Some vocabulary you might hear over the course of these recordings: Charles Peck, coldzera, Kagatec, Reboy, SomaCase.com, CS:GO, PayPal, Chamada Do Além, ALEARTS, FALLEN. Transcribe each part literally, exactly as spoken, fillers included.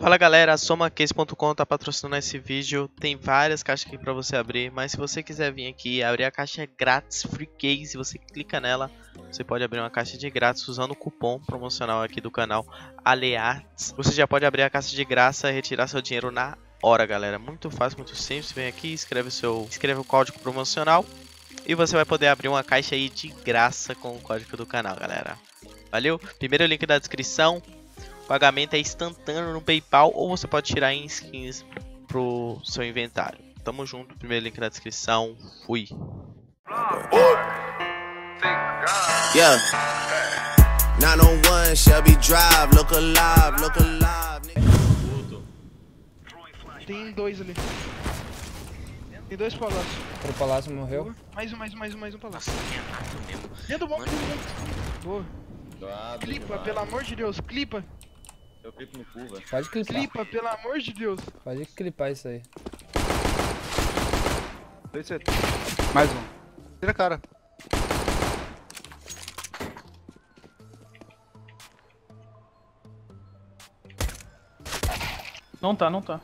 Fala galera, a Soma Case ponto com tá patrocinando esse vídeo, tem várias caixas aqui para você abrir, mas se você quiser vir aqui e abrir a caixa grátis, free case, você clica nela, você pode abrir uma caixa de grátis usando o cupom promocional aqui do canal ALEARTS. Você já pode abrir a caixa de graça e retirar seu dinheiro na hora, galera, muito fácil, muito simples, vem aqui, escreve o, seu, escreve o código promocional e você vai poder abrir uma caixa aí de graça com o código do canal, galera. Valeu? Primeiro link da descrição. O pagamento é instantâneo no PayPal ou você pode tirar em skins pro seu inventário. Tamo junto, primeiro link na descrição. Fui. Tem dois ali. Tem dois palácios. O palácio morreu. Mais um, mais um, mais um, mais um palácio. Dentro do bom. Boa. Clipa, pelo amor de Deus, clipa. Eu clipo no cu, velho. Pode clipar. Clipa, pelo amor de Deus. Pode clipar isso aí. Dois set. Mais um. Tira a cara. Não tá, não tá.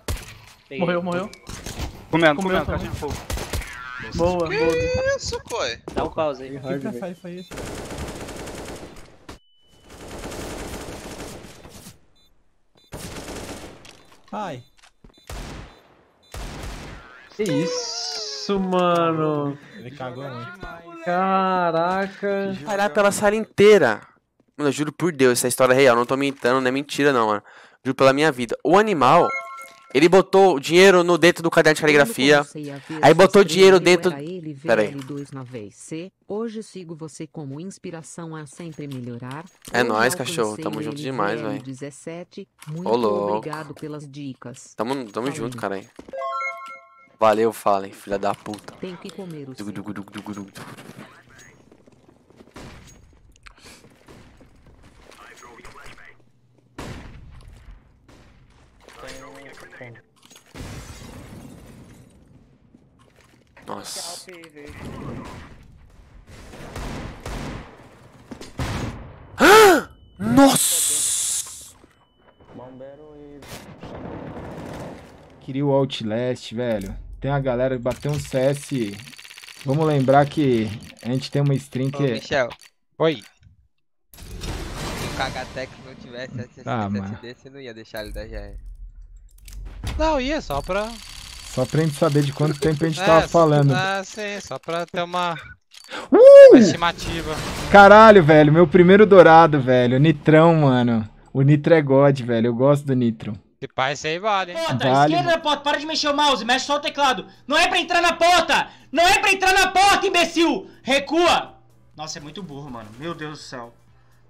Tem. Morreu, morreu. Comendo, comendo, comendo. Caixa de fogo. Boa, boa. Que isso, coi? Dá o pause aí. Fica essa aí, foi isso. Ai. Que isso, mano. Ele cagou, mano. Caraca. Parar pela sala inteira. Mano, eu juro por Deus, essa história é real. Não tô mentindo, não é mentira, não, mano. Juro pela minha vida. O animal, ele botou dinheiro no dentro do caderno de caligrafia. Aí botou dinheiro dentro. Pera aí. Hoje sigo você como inspiração a sempre melhorar. É nóis, cachorro. Tamo junto demais, velho. Ô, louco. Obrigado pelas dicas. Tamo, tamo junto, cara. Valeu, Fallen, filha da puta. Tem que comer o seu. Nossa. Ah! Nossa! Queria o Outlast, velho. Tem a galera que bateu um C S. Vamos lembrar que a gente tem uma stream que... Ô, Michel. Oi. Se o Kagatec não tivesse S S D, ah, você não ia deixar ele da G R. Não, ia só pra... Só pra gente saber de quanto tempo a gente é, tava falando. Ah, sim, só pra ter uma, uh! uma estimativa. Caralho, velho, meu primeiro dourado, velho. Nitrão, mano. O Nitro é God, velho. Eu gosto do Nitro. Se pá, isso aí vale, hein? Pota, vale. Esquerda da porta, para de mexer o mouse, mexe só o teclado. Não é pra entrar na porta! Não é pra entrar na porta, imbecil! Recua! Nossa, é muito burro, mano. Meu Deus do céu.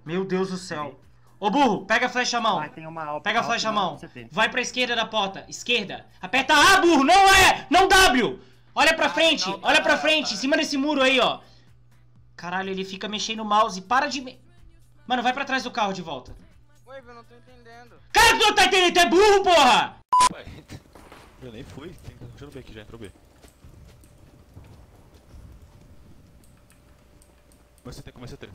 Meu Deus do céu. Ô burro, pega a flecha à mão. Vai, tem uma alta, pega a flecha à mão. Vai pra esquerda da porta. Esquerda. Aperta A, burro. Não é. Não W. Olha pra frente. Não, não, olha pra frente. Em cima desse muro aí, ó. Caralho, ele fica mexendo o mouse. Para de... Me... Mano, vai pra trás do carro de volta. Ué, eu não tô entendendo. Cara, tu não tá entendendo. Tu é burro, porra. Eu nem fui. Deixa eu ver aqui já. Entrou B. Começa a ter, começa a ter.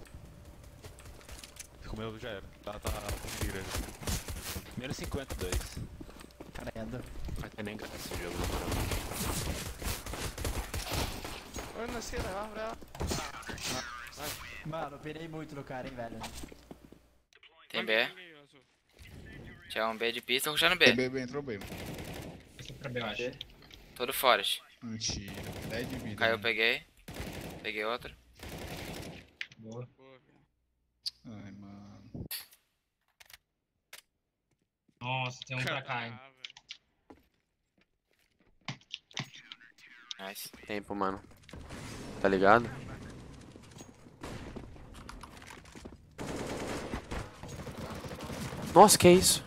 Comeu já era, tá, tá, tá grande. Primeiro cinquenta e dois. Caramba. Vai ter nem graça esse jogo, mano. Olha, nasci na árvore. Mano, eu pirei muito no cara, hein, velho. Tem B. Já um B de pista, vou puxar no B. Tem B, B entrou B. Esse é pra B, eu acho. Todo forest. Mentira, dez de vida. Caiu, né? Peguei. Peguei outro. Boa. Ai, mano. Nossa, tem um pra cá, hein. Nice. Tempo, mano. Tá ligado? Nossa, que isso?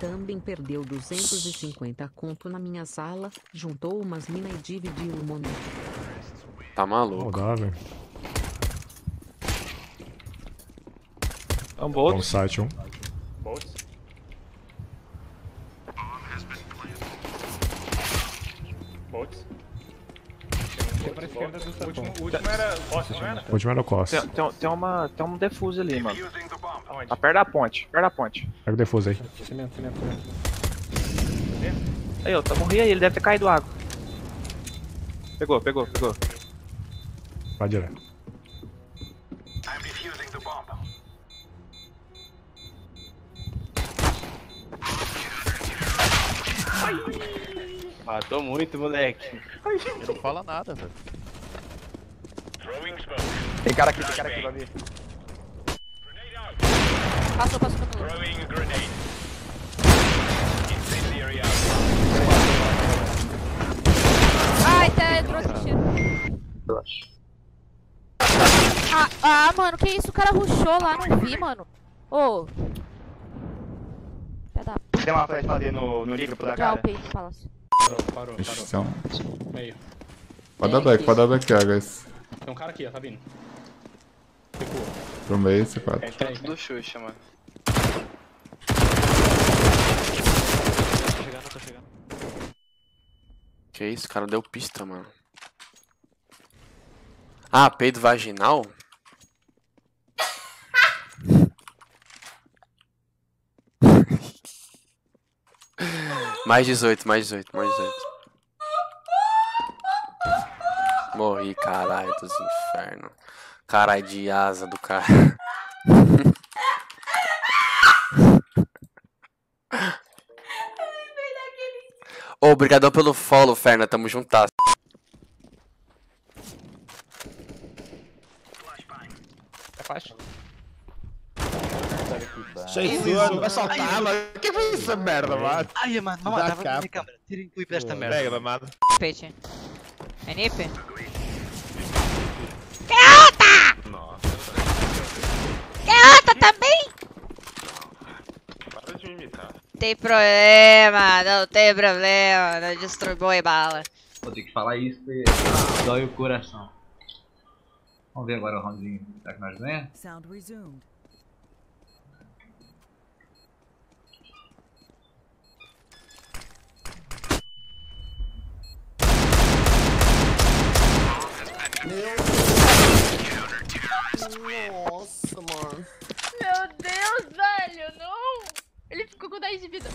Também perdeu duzentos e cinquenta conto na minha sala, juntou umas minas e dividiu o money. Tá maluco? Velho. Um bot. Um site, um. Bot. Colts. Tem um pra esquerda do sapão. O último, o último era o Costa, não era? O último era o Costa. Tem, tem, tem, uma, tem um defuse ali, mano. Aonde? Tá perto da ponte, perto da ponte. Pega o defuse aí. Cimento, cimento, cimento. Aí, ó, tá morri aí, ele deve ter caído água. Pegou, pegou, pegou. Vai direto. Matou muito, moleque. Ele não fala nada, velho. Tem cara aqui, tem cara aqui, vai vir. Passou, passou, passou. Throwing grenade. Incendiary out. Ai, até entrou assistindo. Ah, ah, mano, que isso? O cara rushou lá, não vi, mano. Ô. Oh. Tem uma flash pra fazer no, no livro, por acaso? Já, o palácio. Parou, parou, parou. Meio. Pode dar back, pode dar back, guys. Tem um cara aqui, ó, tá vindo. Recuou. Pro meio, C quatro. É, tá tudo Xuxa, mano. Tô chegando, tô chegando. Que isso, o cara deu pista, mano. Ah, peido vaginal? Mais dezoito, mais dezoito, mais dezoito. Morri, caralho, dos infernos. Caralho de asa do cara. Ô, oh, obrigado pelo follow, Ferna, tamo juntas. É fácil? É só tava. Que foi essa merda, mano? Ai, mano, não matava a minha câmera. Tirem clipe desta merda. Pega, mamada. Peixe. É nipe? Garota! Nossa. Garota também? Para de me imitar. Tem problema, não tem problema. Não distribui bala. Vou ter que falar isso e dói o coração. Vamos ver agora o roundzinho. Será que nós ganhamos? Sound resumed. Meu Deus. Nossa, mano. Meu Deus, velho, não. Ele ficou com dez de vida.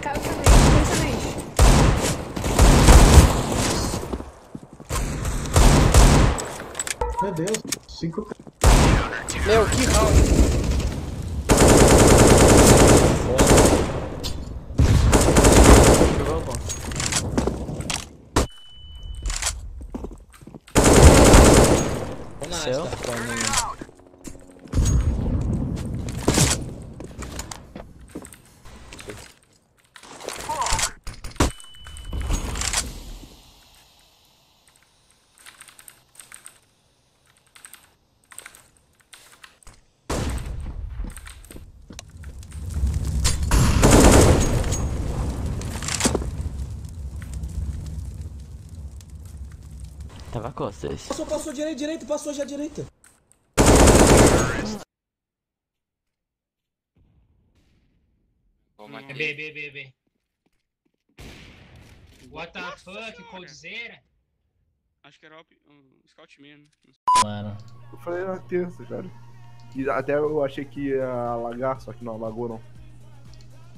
Caiu também, também. Meu Deus, cinco. Meu, que round. Tava costas. Passou, passou direito, direito, passou já direita. É B, B, B, B. What the fuck, coldzera? Acho que era um scout mesmo. Mano. Eu falei na terça, cara. E até eu achei que ia alagar, só que não alagou não.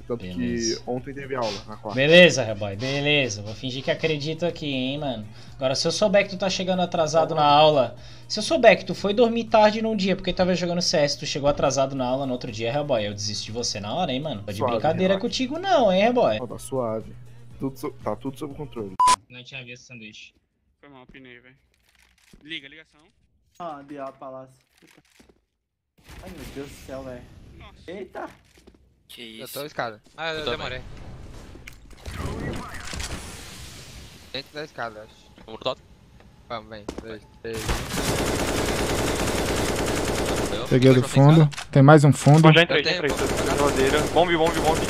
Tanto beleza. Que ontem teve aula na quarta. Beleza, Reboy, beleza. Vou fingir que acredito aqui, hein, mano. Agora, se eu souber que tu tá chegando atrasado na aula... Se eu souber que tu foi dormir tarde num dia, porque tu tava jogando C S, tu chegou atrasado na aula no outro dia, Reboy, eu desisto de você na hora, hein, mano. Tá de suave, brincadeira relax. Contigo não, hein, Reboy. Tá suave. Tudo, tá tudo sob controle. Não tinha visto o sanduíche. Foi mal, pinei, velho. Liga, ligação. Ah, diabo, palácio. Ai, meu Deus do céu, velho. Eita. Que isso? Eu tô escada. Ah, eu, eu demorei. Dentro da escada, acho. Vamos top? Vamos, vem. dois, três. Peguei do fundo. Tem mais um fundo. Já entrei, já entrei. Bombe, bombe, bombe.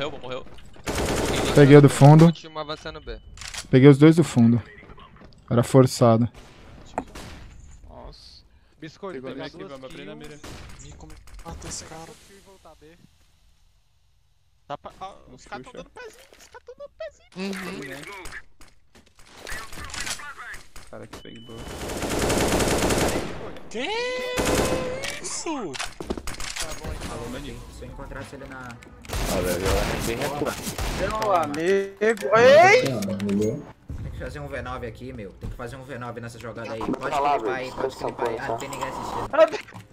Morreu, morreu. Peguei do fundo. Peguei os dois do fundo. Era forçado. Nossa. Biscoito, pegou aqui, vamos abrir na mira. Vem, como é que mata esse cara? Tá pra... ah, os caras tão dando pezinho, os caras tão dando pezinho. Uhum. Uhum, né? Cara que pegou. Que isso? Tá bom, hein? Alô, Maninho. Se eu encontrasse ele na... Olha, eu é bem recuado. Meu amigo. Ei! Tem que fazer um V nove aqui, meu. Tem que fazer um V nove nessa jogada aí. Pode clipar aí, pode clipar aí. Ah, não tem ninguém assistindo.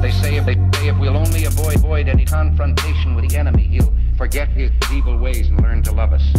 They say if, they, if we'll only avoid, avoid any confrontation with the enemy, he'll forget his evil ways and learn to love us.